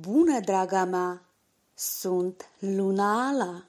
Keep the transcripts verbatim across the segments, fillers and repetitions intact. Bună, draga mea! Sunt Luna Ala!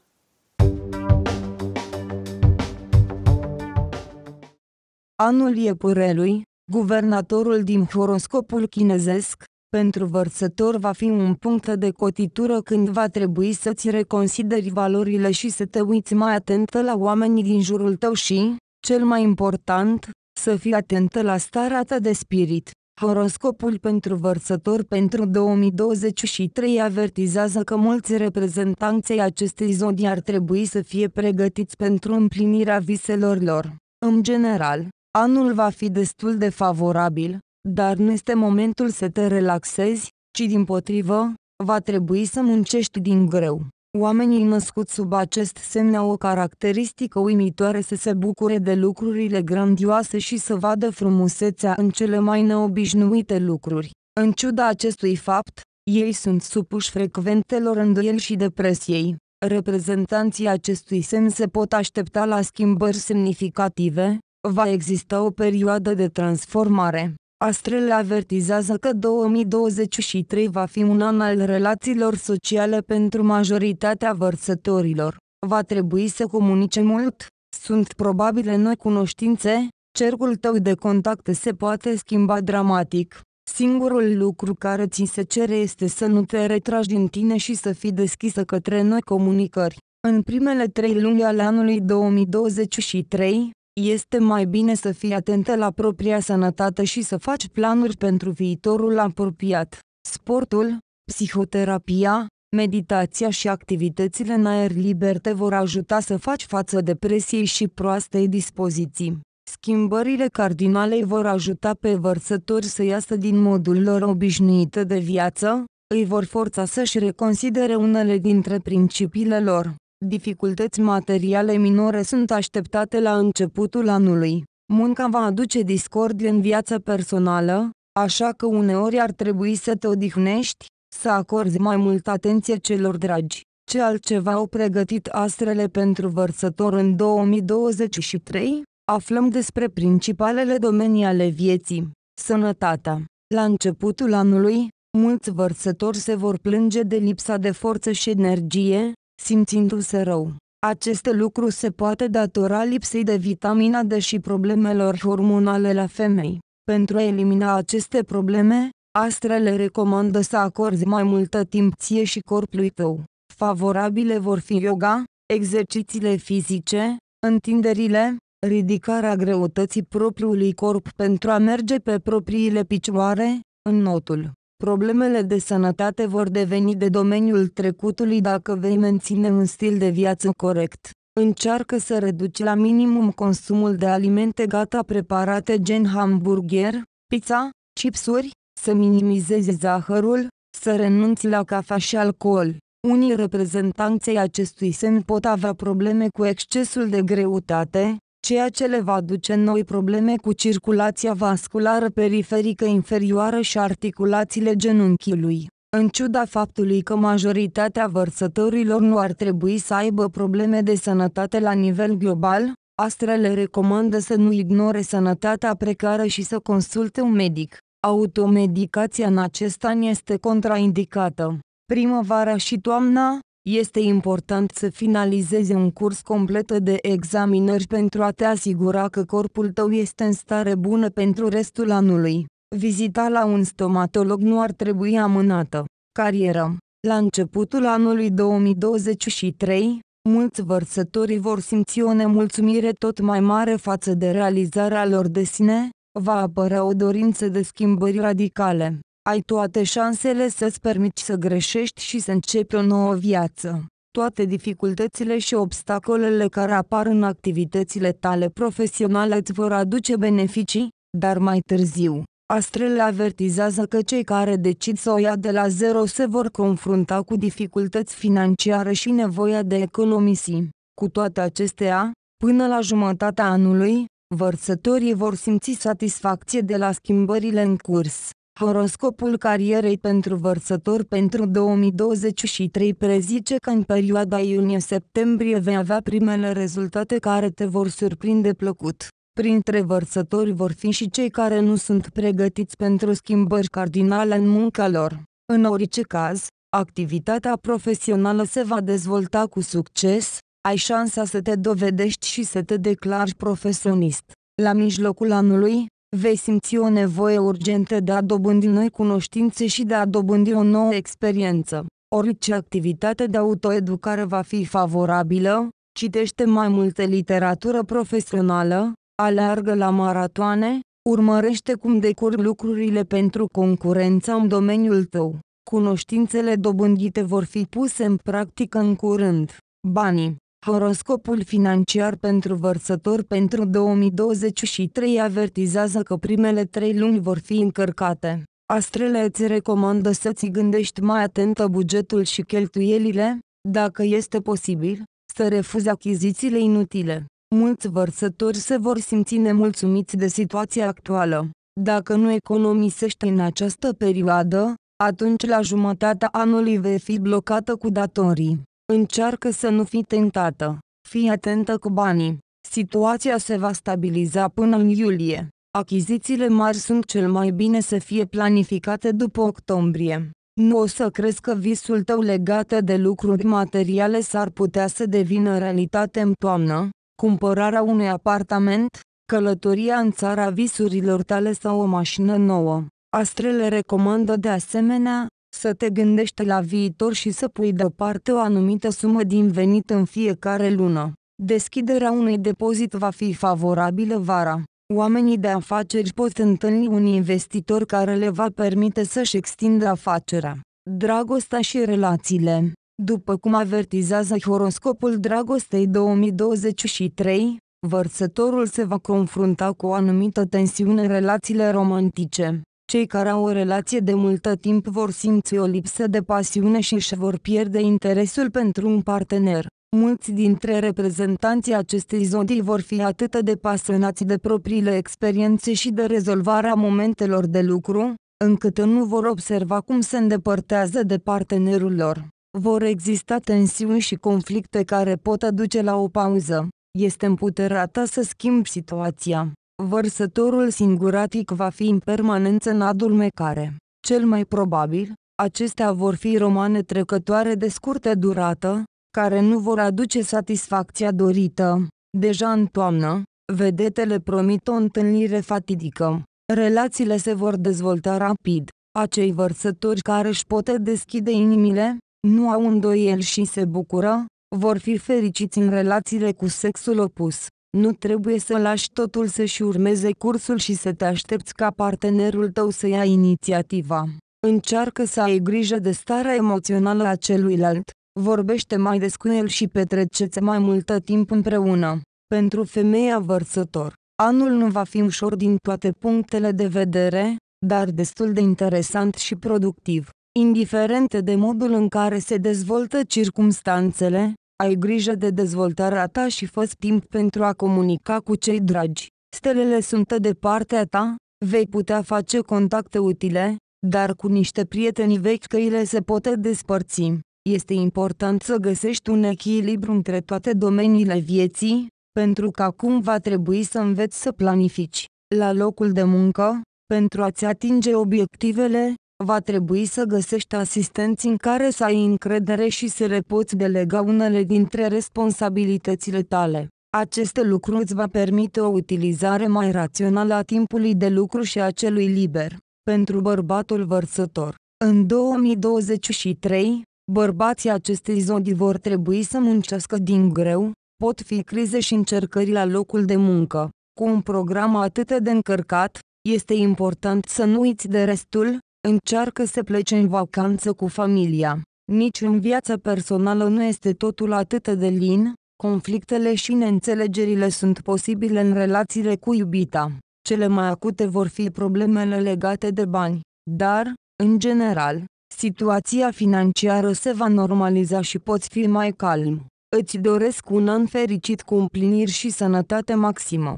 Anul iepurelui, guvernatorul din horoscopul chinezesc, pentru vărsător va fi un punct de cotitură când va trebui să-ți reconsideri valorile și să te uiți mai atentă la oamenii din jurul tău și, cel mai important, să fii atentă la starea ta de spirit. Horoscopul pentru vărsător pentru două mii douăzeci și trei avertizează că mulți reprezentanții acestei zodii ar trebui să fie pregătiți pentru împlinirea viselor lor. În general, anul va fi destul de favorabil, dar nu este momentul să te relaxezi, ci dimpotrivă, va trebui să muncești din greu. Oamenii născuți sub acest semn au o caracteristică uimitoare să se bucure de lucrurile grandioase și să vadă frumusețea în cele mai neobișnuite lucruri. În ciuda acestui fapt, ei sunt supuși frecventelor îndoieli și depresiei. Reprezentanții acestui semn se pot aștepta la schimbări semnificative, va exista o perioadă de transformare. Astrele avertizează că două mii douăzeci și trei va fi un an al relațiilor sociale pentru majoritatea vărsătorilor. Va trebui să comunice mult, sunt probabile noi cunoștințe, cercul tău de contacte se poate schimba dramatic. Singurul lucru care ți se cere este să nu te retragi din tine și să fii deschisă către noi comunicări. În primele trei luni ale anului două mii douăzeci și trei, este mai bine să fii atentă la propria sănătate și să faci planuri pentru viitorul apropiat. Sportul, psihoterapia, meditația și activitățile în aer liber te vor ajuta să faci față depresiei și proastei dispoziții. Schimbările cardinale vor ajuta pe vărsători să iasă din modul lor obișnuit de viață, îi vor forța să-și reconsidere unele dintre principiile lor. Dificultăți materiale minore sunt așteptate la începutul anului. Munca va aduce discordie în viața personală, așa că uneori ar trebui să te odihnești, să acorzi mai multă atenție celor dragi. Ce altceva au pregătit astrele pentru vărsător în două mii douăzeci și trei? Aflăm despre principalele domenii ale vieții. Sănătatea. La începutul anului, mulți vărsători se vor plânge de lipsa de forță și energie, simțindu-se rău. Acest lucru se poate datora lipsei de vitamina D și problemelor hormonale la femei. Pentru a elimina aceste probleme, astrele recomandă să acorzi mai multă timp ție și corpului tău. Favorabile vor fi yoga, exercițiile fizice, întinderile, ridicarea greutății propriului corp pentru a merge pe propriile picioare, înnotul. Problemele de sănătate vor deveni de domeniul trecutului dacă vei menține un stil de viață corect. Încearcă să reduci la minimum consumul de alimente gata preparate gen hamburger, pizza, chipsuri, să minimizezi zahărul, să renunți la cafea și alcool. Unii reprezentanței acestui semn pot avea probleme cu excesul de greutate, ceea ce le va aduce noi probleme cu circulația vasculară periferică inferioară și articulațiile genunchiului. În ciuda faptului că majoritatea vărsătorilor nu ar trebui să aibă probleme de sănătate la nivel global, astrele recomandă să nu ignore sănătatea precară și să consulte un medic. Automedicația în acest an este contraindicată. Primăvara și toamna, este important să finalizezi un curs complet de examinări pentru a te asigura că corpul tău este în stare bună pentru restul anului. Vizita la un stomatolog nu ar trebui amânată. Carieră. La începutul anului două mii douăzeci și trei, mulți vărsători vor simți o nemulțumire tot mai mare față de realizarea lor de sine, va apărea o dorință de schimbări radicale. Ai toate șansele să-ți permiți să greșești și să începi o nouă viață. Toate dificultățile și obstacolele care apar în activitățile tale profesionale îți vor aduce beneficii, dar mai târziu. Astrele avertizează că cei care decid să o ia de la zero se vor confrunta cu dificultăți financiare și nevoia de economisi. Cu toate acestea, până la jumătatea anului, vărsătorii vor simți satisfacție de la schimbările în curs. Horoscopul carierei pentru vărsător pentru două mii douăzeci și trei prezice că în perioada iunie-septembrie vei avea primele rezultate care te vor surprinde plăcut. Printre vărsători vor fi și cei care nu sunt pregătiți pentru schimbări cardinale în munca lor. În orice caz, activitatea profesională se va dezvolta cu succes, ai șansa să te dovedești și să te declari profesionist. La mijlocul anului, vei simți o nevoie urgentă de a dobândi noi cunoștințe și de a dobândi o nouă experiență. Orice activitate de autoeducare va fi favorabilă, citește mai multă literatură profesională, aleargă la maratoane, urmărește cum decurg lucrurile pentru concurența în domeniul tău. Cunoștințele dobândite vor fi puse în practică în curând. Banii. Horoscopul financiar pentru vărsători pentru două mii douăzeci și trei avertizează că primele trei luni vor fi încărcate. Astrele îți recomandă să-ți gândești mai atentă bugetul și cheltuielile, dacă este posibil, să refuzi achizițiile inutile. Mulți vărsători se vor simți nemulțumiți de situația actuală. Dacă nu economisești în această perioadă, atunci la jumătatea anului vei fi blocată cu datorii. Încearcă să nu fii tentată. Fii atentă cu banii. Situația se va stabiliza până în iulie. Achizițiile mari sunt cel mai bine să fie planificate după octombrie. Nu o să crezi că visul tău legat de lucruri materiale s-ar putea să devină realitate în toamnă, cumpărarea unui apartament, călătoria în țara visurilor tale sau o mașină nouă. Astrele recomandă de asemenea să te gândești la viitor și să pui deoparte o anumită sumă din venit în fiecare lună. Deschiderea unui depozit va fi favorabilă vara. Oamenii de afaceri pot întâlni un investitor care le va permite să-și extindă afacerea. Dragostea și relațiile. După cum avertizează horoscopul dragostei două mii douăzeci și trei, vărsătorul se va confrunta cu o anumită tensiune în relațiile romantice. Cei care au o relație de multă timp vor simți o lipsă de pasiune și își vor pierde interesul pentru un partener. Mulți dintre reprezentanții acestei zodii vor fi atât de pasionați de propriile experiențe și de rezolvarea momentelor de lucru, încât nu vor observa cum se îndepărtează de partenerul lor. Vor exista tensiuni și conflicte care pot aduce la o pauză. Este în puterea ta să schimbi situația. Vărsătorul singuratic va fi în permanență în adulmecare. Cel mai probabil, acestea vor fi romane trecătoare de scurtă durată, care nu vor aduce satisfacția dorită. Deja în toamnă, vedetele promit o întâlnire fatidică. Relațiile se vor dezvolta rapid. Acei vărsători care își pot deschide inimile, nu au îndoieli și se bucură, vor fi fericiți în relațiile cu sexul opus. Nu trebuie să lași totul să-și urmeze cursul și să te aștepți ca partenerul tău să ia inițiativa. Încearcă să ai grijă de starea emoțională a celuilalt, vorbește mai des cu el și petreceți mai mult timp împreună. Pentru femeia vărsător, anul nu va fi ușor din toate punctele de vedere, dar destul de interesant și productiv. Indiferent de modul în care se dezvoltă circumstanțele, ai grijă de dezvoltarea ta și fă-ți timp pentru a comunica cu cei dragi. Stelele sunt de partea ta, vei putea face contacte utile, dar cu niște prieteni vechi căile se pot despărți. Este important să găsești un echilibru între toate domeniile vieții, pentru că acum va trebui să înveți să planifici. La locul de muncă, pentru a-ți atinge obiectivele, va trebui să găsești asistenți în care să ai încredere și să le poți delega unele dintre responsabilitățile tale. Acest lucru îți va permite o utilizare mai rațională a timpului de lucru și a celui liber. Pentru bărbatul vărsător, în două mii douăzeci și trei, bărbații acestei zodii vor trebui să muncească din greu, pot fi crize și încercări la locul de muncă. Cu un program atât de încărcat, este important să nu uiți de restul. Încearcă să pleci în vacanță cu familia. Nici în viața personală nu este totul atât de lin, conflictele și neînțelegerile sunt posibile în relațiile cu iubita. Cele mai acute vor fi problemele legate de bani, dar, în general, situația financiară se va normaliza și poți fi mai calm. Îți doresc un an fericit cu împliniri și sănătate maximă.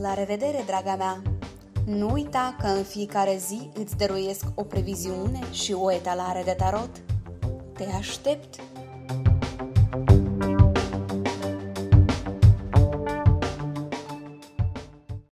La revedere, draga mea! Nu uita că în fiecare zi îți dăruiesc o previziune și o etalare de tarot. Te aștept!